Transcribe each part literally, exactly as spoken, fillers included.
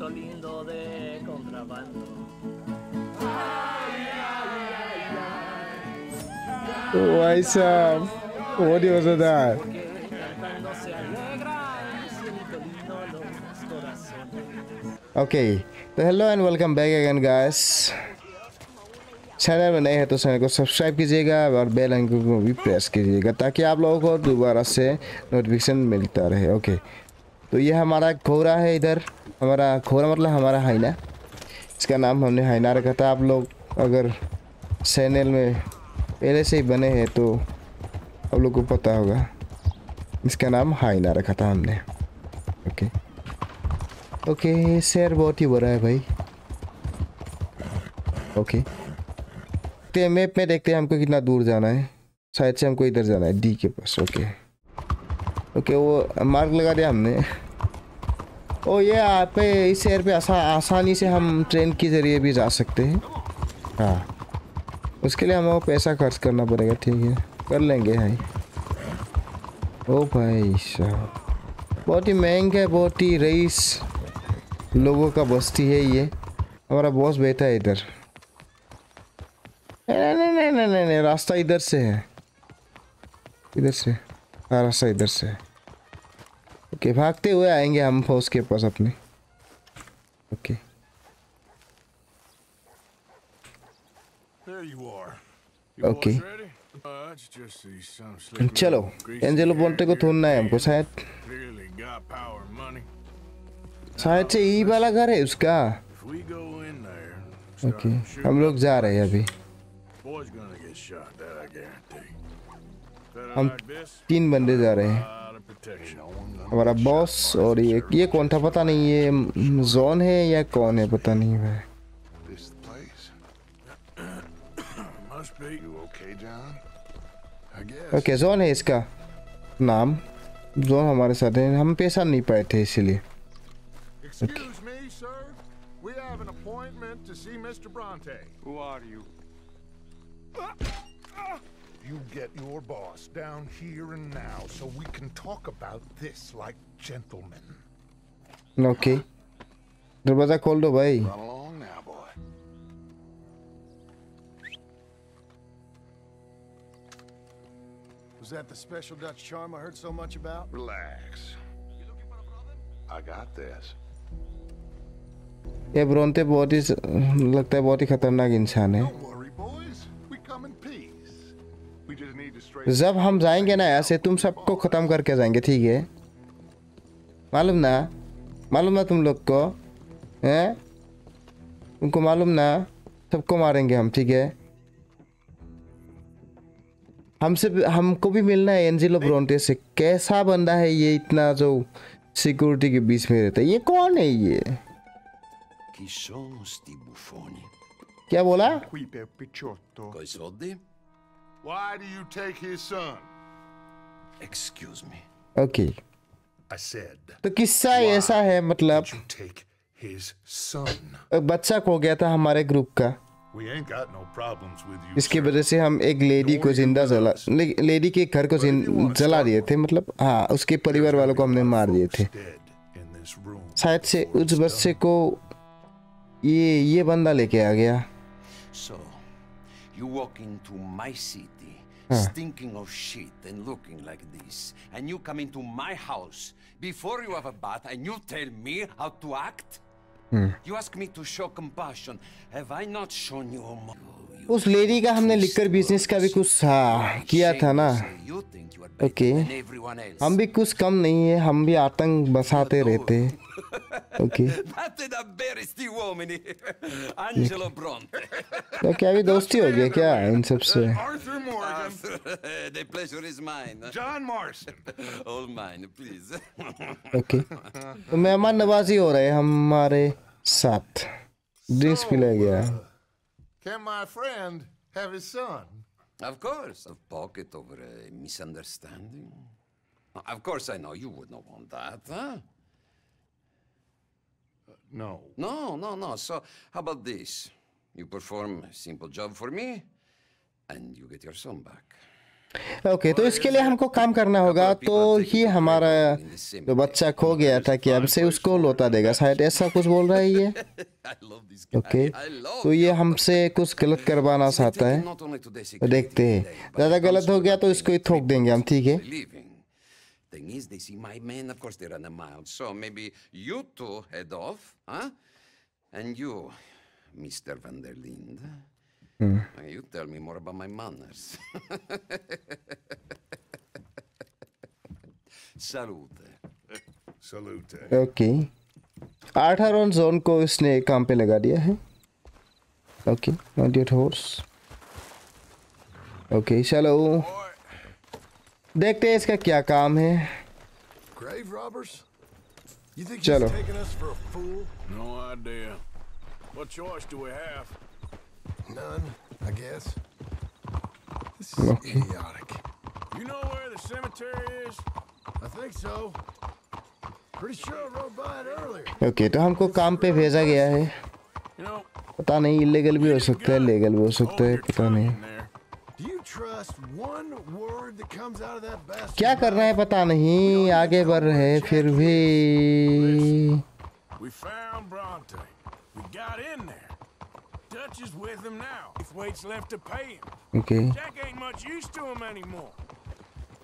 pueblito lindo de contrabando. Why, Sam? What was that? Okay, so hello and welcome back again, guys. Channel में नए हैं तो channel को subscribe कीजिएगा और बेल आइकन को भी प्रेस कीजिएगा ताकि आप लोगों को दोबारा से नोटिफिकेशन मिलता रहे. ओके, तो ये हमारा घोड़ा है. इधर हमारा घोड़ा मतलब हमारा हाइना, इसका नाम हमने हाइना रखा था. आप लोग अगर चैनल में पहले से ही बने हैं तो आप लोग को पता होगा इसका नाम हाइना रखा था हमने. ओके ओके, शेर बहुत ही बड़ा है भाई. ओके, ते मैप में देखते हैं हमको कितना दूर जाना है. शायद से हमको इधर जाना है, डी के पास. ओके ओके, वो मार्क लगा दिया हमने. ओ ये आप इस एयर पे आसा, आसानी से हम ट्रेन के ज़रिए भी जा सकते हैं. हाँ, उसके लिए हमको पैसा खर्च करना पड़ेगा. ठीक है, कर लेंगे भाई. ओ भाई साहब, बहुत ही महंगा है, बहुत ही रईस लोगों का बस्ती है ये. हमारा बॉस बैठा है इधर. नहीं नहीं नहीं नहीं नहीं, रास्ता इधर से है, इधर से. हाँ, रास्ता इधर से है. ओके, भागते हुए आएंगे हम फौज के पास अपने. ओके, ओके, चलो एंजेलो बोंटे को ढूंढना है हमको. शायद शायद से ये वाला घर है उसका. ओके, हम लोग जा रहे हैं अभी. हम तीन बंदे जा रहे हैं. हमारा बॉस और ये ये कौन था पता नहीं, ये जॉन है या कौन है पता नहीं है. ओके, जॉन है इसका नाम. जॉन हमारे साथ है, हम पहचान नहीं पाए थे इसीलिए. You get your boss down here and now so we can talk about this like gentlemen. Okay, दरवाजा खोल दो भाई. Was that the special Dutch charm I heard so much about? Relax, you looking for a problem? I got this. ये Bronte बहुत ही लगता है, बहुत ही खतरनाक इंसान है. जब हम जाएंगे ना ऐसे, तुम सबको ख़त्म करके जाएंगे. ठीक है, मालूम ना, मालूम ना तुम लोग को हैं, तुमको मालूम ना, सबको मारेंगे हम. ठीक है, हमसे हमको भी मिलना है एंजेलो ब्रोंटे से. कैसा बंदा है ये, इतना जो सिक्योरिटी के बीच में रहता है. ये कौन है ये, क्या बोला? Why do you take his son? Excuse me. Okay. I said. तो किस्सा ऐसा है, मतलब बच्चा खो गया था हमारे ग्रुप का. इसकी वजह से हम एक लेडी को जिंदा जला, लेडी के घर को जला दिए थे. मतलब हाँ, उसके परिवार वालों को हमने मार दिए थे. शायद से उस बच्चे को ये ये बंदा लेके आ गया. You walk into my city, huh. stinking of shit and looking like this, and you come into my house before you have a bath, and you tell me how to act. Hmm. You ask me to show compassion. Have I not shown you? उस lady का हमने liquor business का भी कुछ किया था ना. Okay, हम भी कुछ कम नहीं है, हम भी आतंक बसाते रहते हैं. ओके, तो क्या अभी दोस्ती हो गई क्या इन सब से? ओके, तो मेहमान नवाजी हो रहे हमारे साथ. ड्रिंक्स पिला गया. Can my friend have his son? Of course, a pocket over a misunderstanding. Of course, I know you would not want that, huh? Uh, no. No, no, no. So how about this? You perform a simple job for me, and you get your son back. Okay okay, तो इसके लिए हमको काम करना होगा। तो ये हमारा जो बच्चा खो गया था कि हमसे उसको लौटा देगा शायद, ऐसा कुछ बोल रहा है ये। ओके okay, तो ये हमसे कुछ गलत करवाना चाहता है, तो देखते हैं। ज़्यादा गलत हो गया तो इसको ही थोक देंगे हम, ठीक है। You tell me more about my manners. Salute. Salute. Okay. Arthur और जॉन को इसने काम पे लगा दिया है। Okay. Not yet horse. Okay. चलो देखते हैं इसका क्या काम है। Grave robbers? You think he's taking us for a fool? No idea. What choice do we have? None, I guess. This is okay. Idiotic. You know where the cemetery is? I think so. Pretty sure I rode by it earlier. Okay, तो हमको काम पे भेजा गया है। पता नहीं, illegal भी हो सकता है, लीगल भी हो सकता है, पता नहीं। क्या कर रहा है पता नहीं, आगे बढ़ रहे फिर भी। We found Bronte. We got in there. Dutch is with him now. If Wade's left to pay him. Okay. Jack ain't much use to him anymore.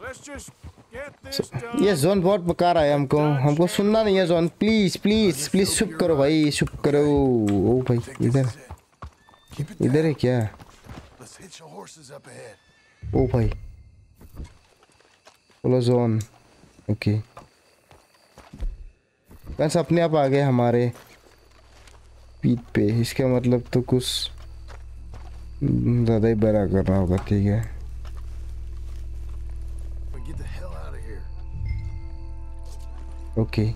Let's just get this done. ये John बहुत बका रहा है हमको, हमको सुनना नहीं है जोन। प्लीज प्लीज प्लीज चुप करो भाई, चुप करो। ओ भाई इधर इधर है क्या? ओ भाई बोलो जोन। ओके बस अपने आप आ गए हमारे पीठ पे, इसका मतलब तो कुछ ज़्यादा ही बड़ा कर रहा होगा, ठीक है। ओके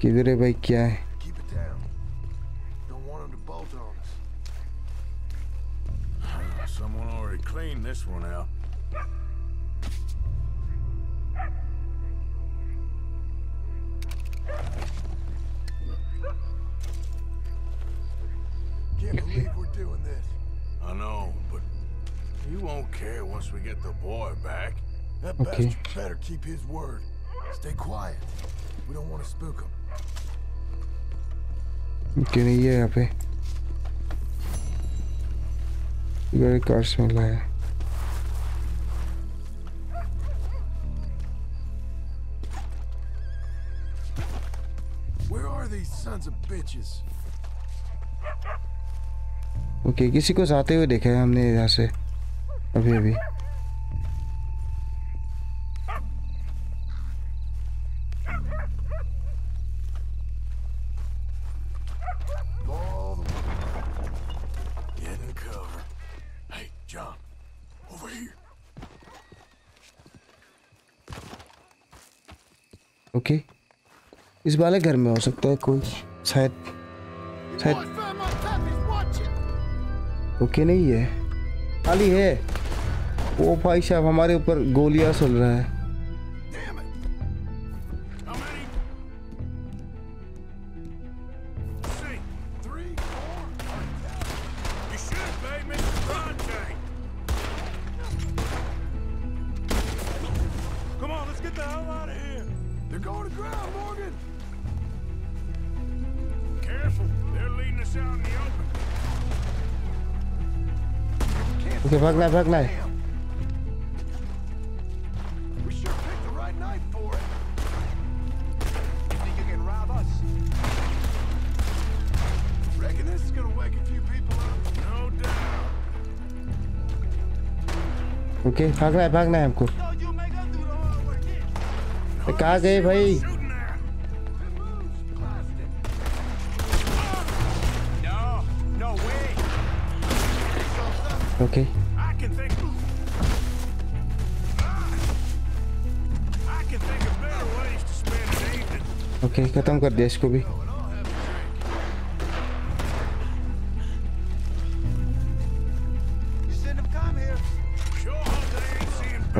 किधर है भाई, क्या है? Can't believe we're doing this. I know, but you won't care once we get the boy back. That bastard better keep his word. Stay quiet. We don't want to spook him. क्या नहीं है यहाँ पे? इधर cars में लाया। Where are these sons of bitches? Okay okay, किसी को जाते हुए देखा है हमने यहाँ से अभी अभी। ओके okay, इस वाले घर में हो सकता है कोई शायद शायद ओके okay, नहीं है, खाली है। ओ भाई साहब हमारे ऊपर गोलियां चल रहा है। ओके भागना भागना है। ओके भागना है भागना है हमको। कहाँ गए भाई? Okay okay. ओके okay, खत्म कर दिया इसको भी।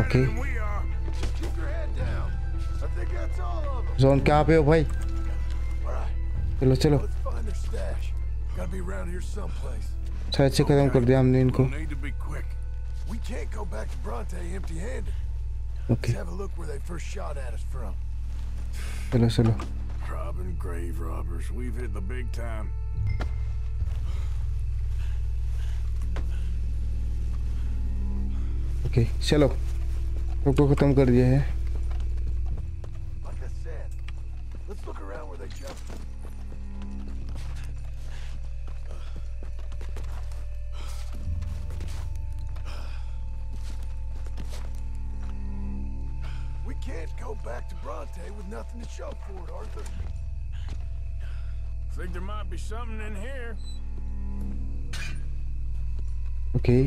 ओके जोन कहाँ पे हो भाई? चलो चलो their stash. Gotta be around here someplace. We'll need to be quick. We can't go back to Bronte empty-handed. Okay. Let's have a look where they first shot at us from. Hello, hello. Robbing grave robbers. We've hit the big time. Okay, चलो. को खत्म कर दिया है. Like I said, let's look around where they jumped. We can't go back to Bronte with nothing to show for it, Arthur. Think there might be something in here. Okay.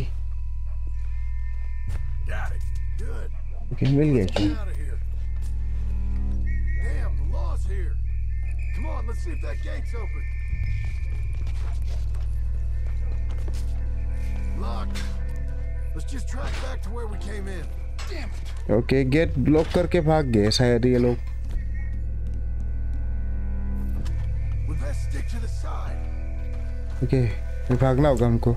Got it. Good. Okay, we'll get you. Out of here. Damn, the law's here. Come on, let's see if that gate's open. Locked. Let's just track back to where we came in. Damn it. Okay, gate block करके भाग गए शायद ये लोग. We best stick to the side. Okay, भागना होगा हमको.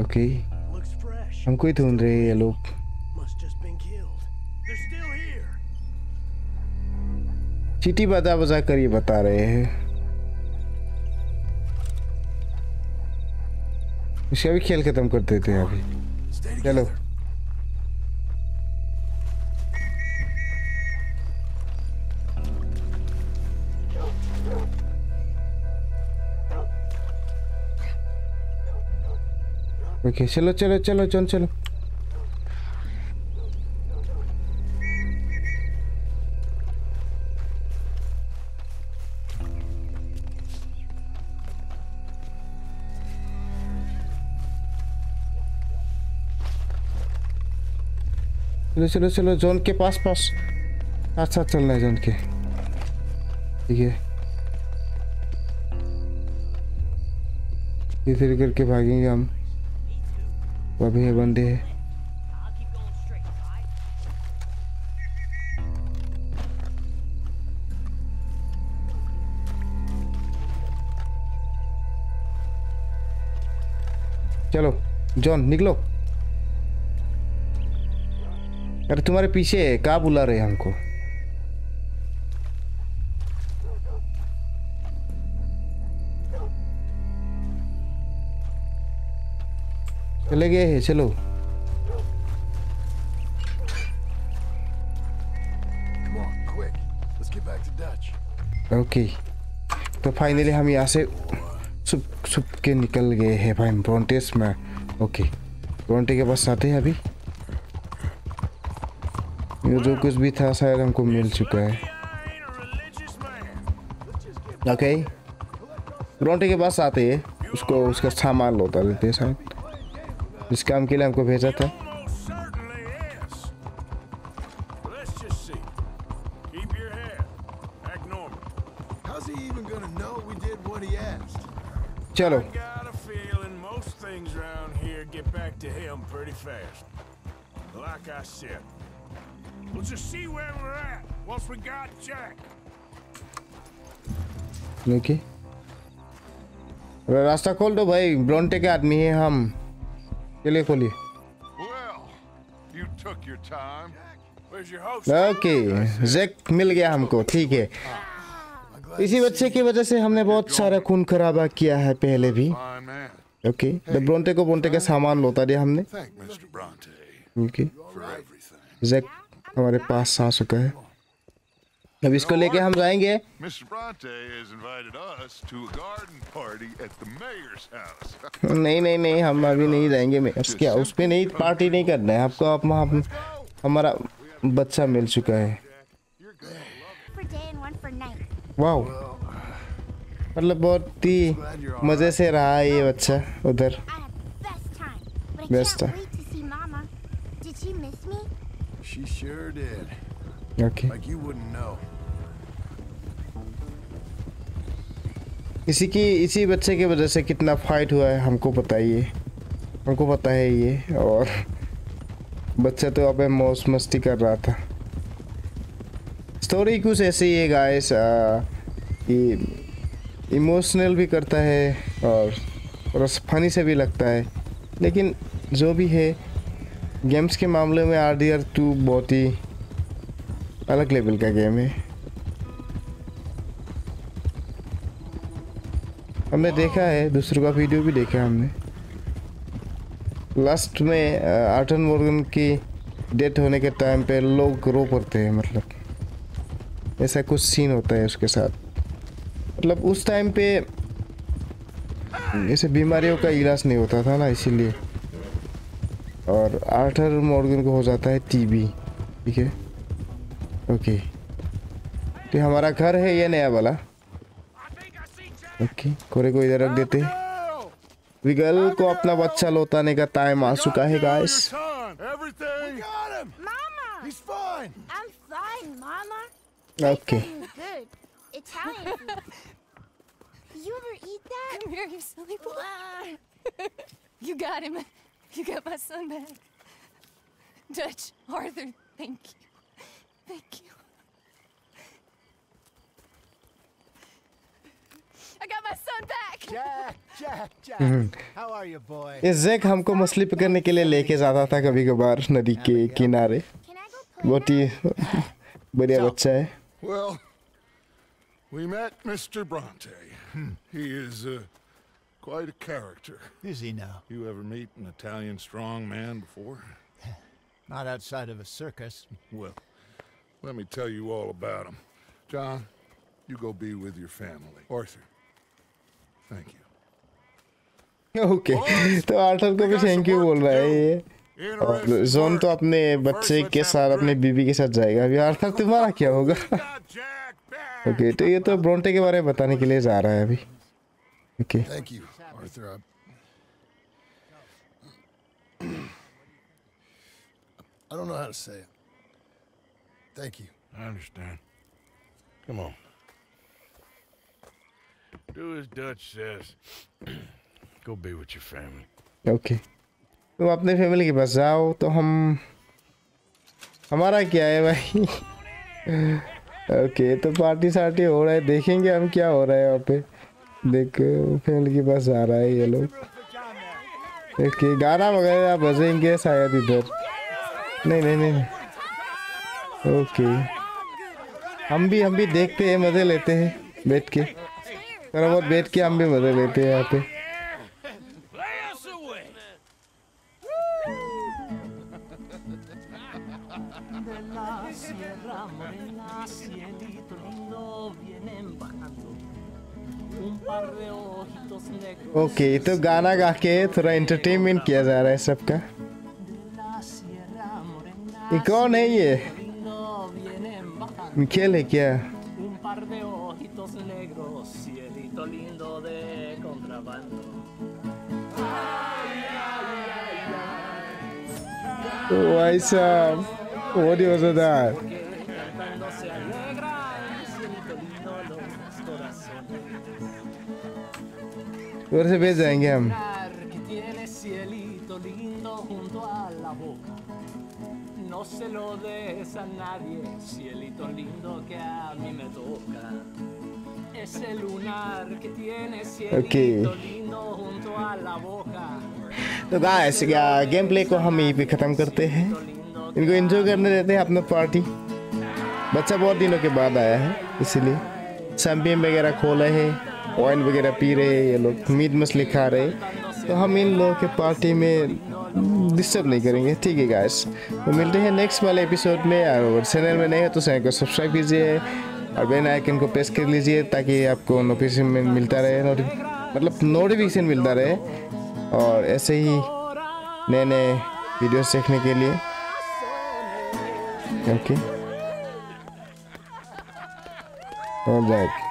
Okay. Looks fresh. हमको ही ढूंढ रहे ये लोग. चीटी बजा बजा कर ये बता रहे हैं. इसका भी खेल खत्म कर देते हैं अभी. चलो. Okay, चलो चलो चलो चलो चलो. चलो चलो चलो जॉन के पास पास अच्छा चलना है जॉन के. ठीक है. इधर करके भागेंगे हम. अभी है बंदे है. चलो जॉन निकलो. अरे तुम्हारे पीछे है. कहाँ बुला रहे हैं हमको. चले गए हैं. चलो ओके. तो फाइनली हम यहाँ से सुप सुप के निकल गए हैं भाई ब्रॉन्टेस में. ओके ब्रॉन्टे के पास आते हैं अभी. ये जो कुछ भी था शायद हमको मिल चुका है. ओके ब्रॉन्टे के पास आते हैं. उसको उसका सामान लौटा लेते हैं शायद जिस काम के लिए हमको भेजा था. चलो ओके रास्ता खोल दो भाई. ब्रॉन्टे के आदमी है हम. चलिए खोलिए. ओके जैक मिल गया हमको. ठीक है. इसी बच्चे की वजह से हमने बहुत सारा खून खराबा किया है पहले भी. ओके द ब्रॉन्टे को ब्रॉन्टे का सामान लौटा दिया हमने. ओके जैक हमारे पास आ चुका है. अब इसको लेके हम जाएंगे. नहीं नहीं नहीं हम अभी नहीं जाएंगे. क्या उसमें नहीं पार्टी नहीं करना है आपको. आप हम, हमारा बच्चा मिल चुका है. वाओ मतलब बहुत ही मजे से रहा है ये बच्चा उधर. बेस्ट था. She Okay. Like you wouldn't know. इसी की इसी बच्चे के वजह से कितना फाइट हुआ है हमको बताइए, हमको पता है ये, और बच्चा तो अब मौज मस्ती कर रहा था। स्टोरी कुछ ऐसी है गाइस, कि इमोशनल भी करता है और और फनी से भी लगता है, लेकिन जो भी है गेम्स के मामले में आर डी आर टू बहुत ही अलग लेवल का गेम है। हमने देखा है, दूसरों का वीडियो भी देखा हमने। लास्ट में आर्थर मॉर्गन की डेथ होने के टाइम पे लोग रो पड़ते हैं, मतलब ऐसा कुछ सीन होता है उसके साथ, मतलब उस टाइम पे ऐसे बीमारियों का इलाज नहीं होता था ना, इसीलिए। और आर्थर मॉर्गन को हो जाता है टीबी, ठीक है, ओके। तो हमारा घर है ये नया वाला, ओके। कोरे को इधर रख देते हैं। विगल को अपना बच्चा लौटाने का टाइम आ चुका है guys. Okay. You got him. You got my son back. Dutch, Arthur, thank you. Thank you. I got my son back. Jack, Jack, Jack. How are you, boy? इस जैक हमको मछली पकड़ने के लिए लेके जाता था कभी कभार नदी के किनारे। बहुत ही बढ़िया बच्चा है। Well, we met Mister Bronte. He is uh, quite a character. Is he now? You ever meet an Italian strong man before? Not outside of a circus. Well, let me tell you all about him. John, you go be with your family. Arthur, thank you. Okay. तो Arthur को भी thank you बोल रहा है ये। और John तो अपने बच्चे के साथ, अपने बीबी के साथ जाएगा। अभी आर्थर तुम्हारा क्या होगा? ओके, तो ये तो ब्रॉन्टे के बारे में बताने के लिए जा रहा है अभी। Okay. Thank you, Arthur. I don't know how to say it. Thank you. I understand. Come on. Do as Dutch says. Go be with your family. Okay. तो अपने फैमिली के पास जाओ। तो हम हमारा क्या है भाई? ओके, तो पार्टी सार्टी हो रहा है, देखेंगे हम क्या हो रहा है यहाँ पे। देखो फैमिली के पास आ रहा है ये लोग। देखिए गाना वगैरह बजेंगे शायद इधर। नहीं नहीं नहीं। ओके, हम भी हम भी देखते हैं, मजे लेते हैं बैठ के, थोड़ा बहुत बैठ के हम भी मजे लेते हैं यहाँ पे। ओके, तो गाना गा के थोड़ा एंटरटेनमेंट किया जा रहा है सबका। ये कौन है? ये मिकेल है क्या? Lindo de contrabando. Why sir? What was that? Where se ve जाएंगे हम? No se lo des a nadie, cielito lindo que a mí me toca. Okay. तो गाइस गेम प्ले को हम यहीं पे ख़त्म करते हैं। इनको एंजॉय करने देते हैं अपना पार्टी। बच्चा बहुत दिनों के बाद आया है, इसीलिए शैम्पेन वगैरह खोले हैं, वाइन वगैरह पी रहे हैं ये लोग, मीट मछली खा रहे हैं। तो हम इन लोगों के पार्टी में डिस्टर्ब नहीं करेंगे, ठीक है गाइस। तो मिलते हैं नेक्स्ट वाले एपिसोड में। और चैनल में नए हो तो चैनल को सब्सक्राइब कीजिए और बेल आइकन को प्रेस कर लीजिए, ताकि आपको नोटिफिकेशन मिलता रहे, मतलब नोटिफिकेशन मिलता रहे, और ऐसे ही नए नए वीडियोस देखने के लिए। Okay, alright.